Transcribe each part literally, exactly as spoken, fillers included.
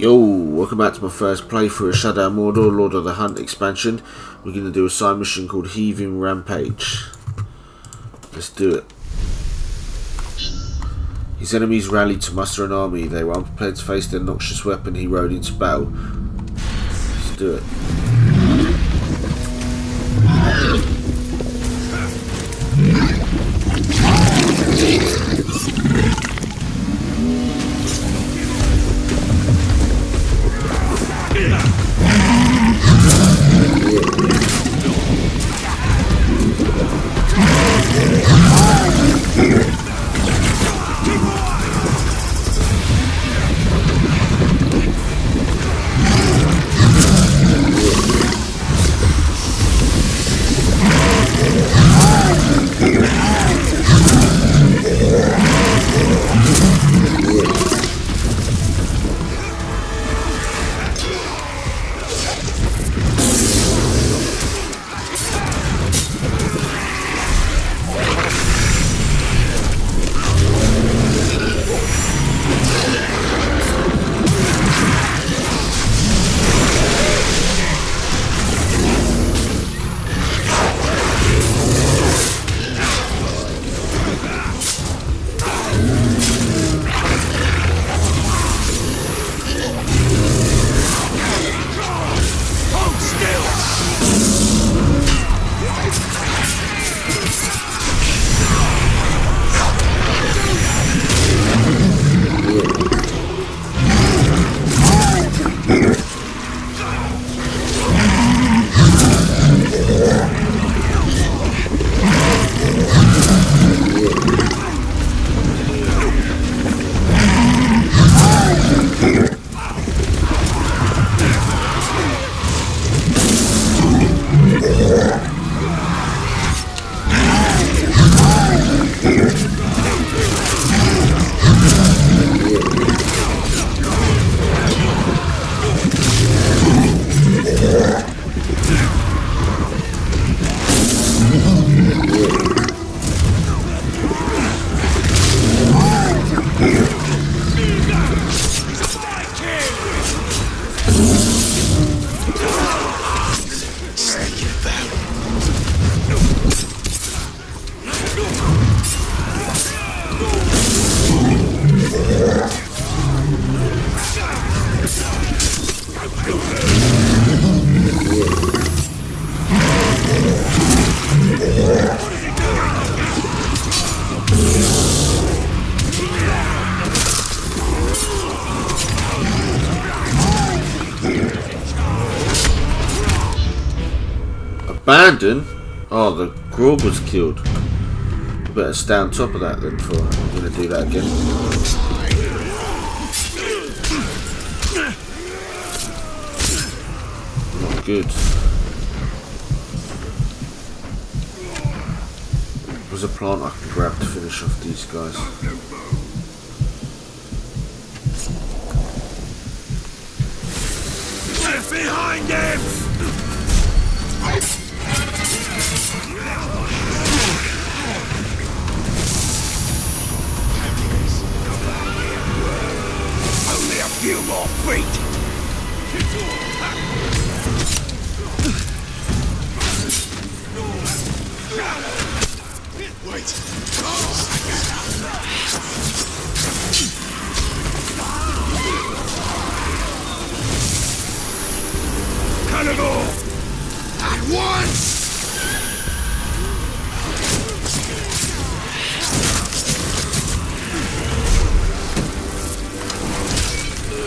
Yo, welcome back to my first playthrough of Shadow of Mordor, Lord of the Hunt expansion. We're going to do a side mission called Heaving Rampage. Let's do it. His enemies rallied to muster an army. They were unprepared to face their noxious weapon. He rode into battle. Let's do it. Abandon? Oh, the Grawl was killed. I better stay on top of that then before I'm going to do that again. Good. There's a plant I can grab to finish off these guys. Left behind him! Only a few more feet! Kanego! At once!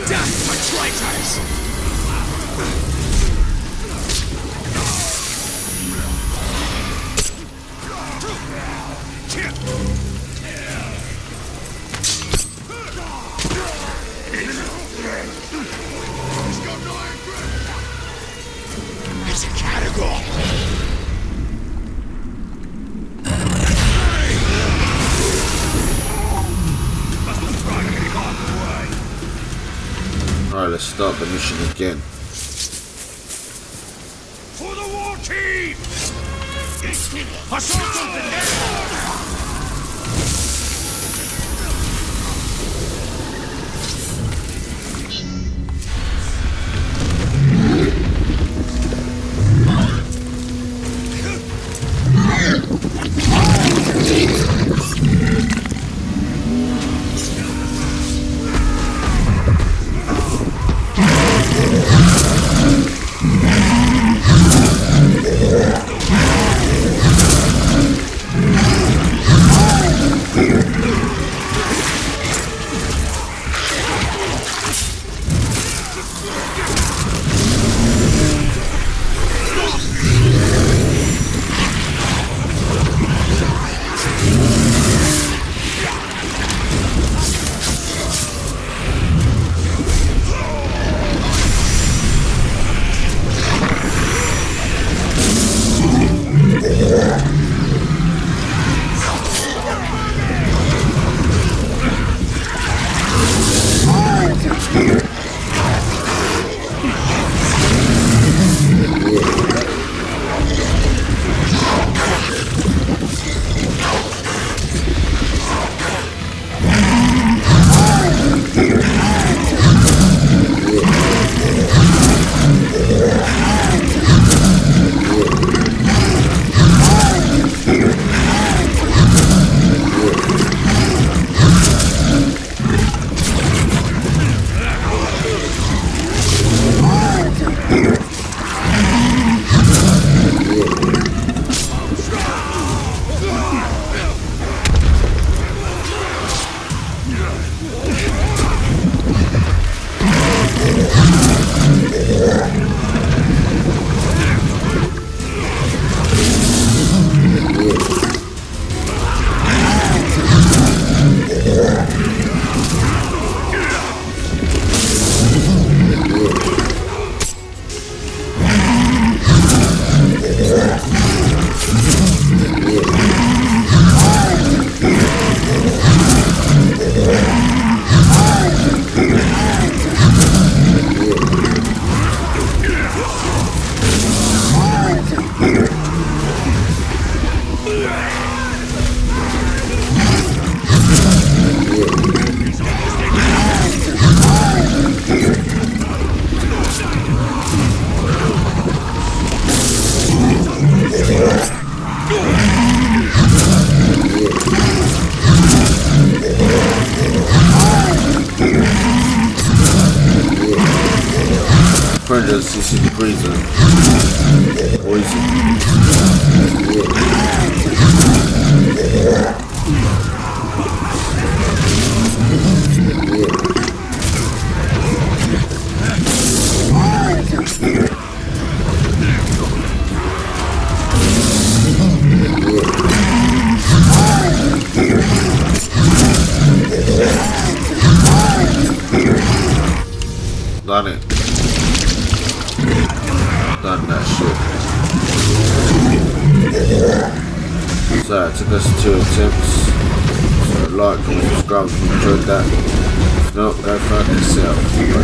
Death for traitors! Alright, let's start the mission again. For the war team! Assault on the head! I'll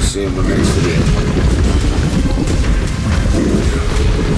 see you in my next video.